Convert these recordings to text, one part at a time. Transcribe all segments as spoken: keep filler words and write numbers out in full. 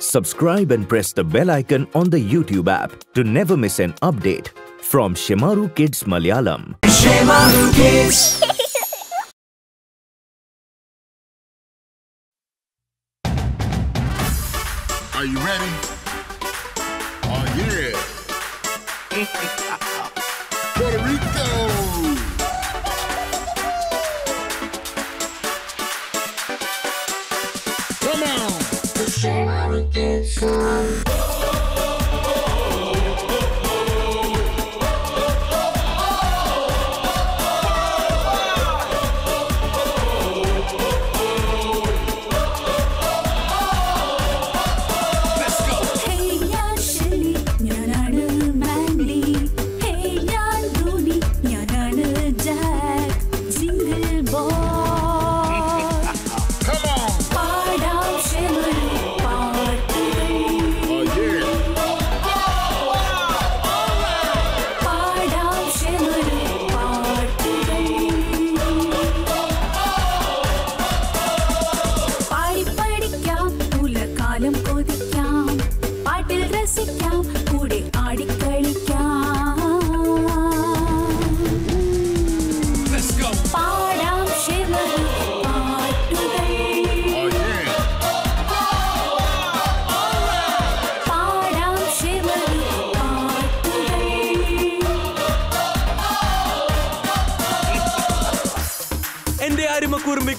Subscribe and press the bell icon on the YouTube app to never miss an update from Shemaroo Kids Malayalam. Shemaroo Kids. Are you ready? Oh yeah! Puerto Rico! Come on! The Shemaroo Kids.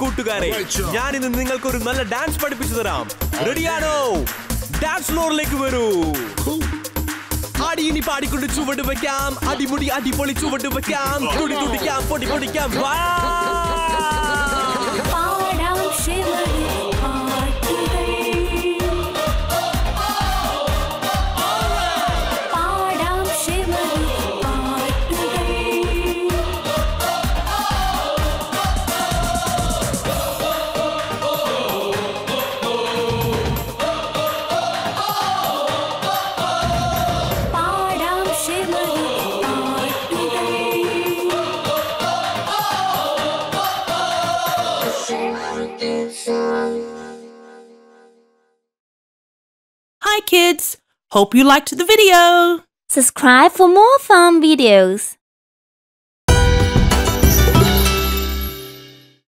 കൂട്ടുകാരെ ഞാൻ ഇന്ന് നിങ്ങൾക്ക് ഒരു നല്ല dance പഠിപ്പിച്ചു തരാം റെഡിയാണോ dance ഫ്ലോറിലേക്ക് വരൂ ആടിയിനി പാടിക്കൊണ്ട് ചുവട് വെക്കാം അടിമുടി അടിപൊളി ചുവട് വെക്കാം തുടി തുടിക്കാം പൊടി പൊടിക്കാം വാ പാടാം ഷെമറൂ Hi kids! Hope you liked the video! Subscribe for more fun videos!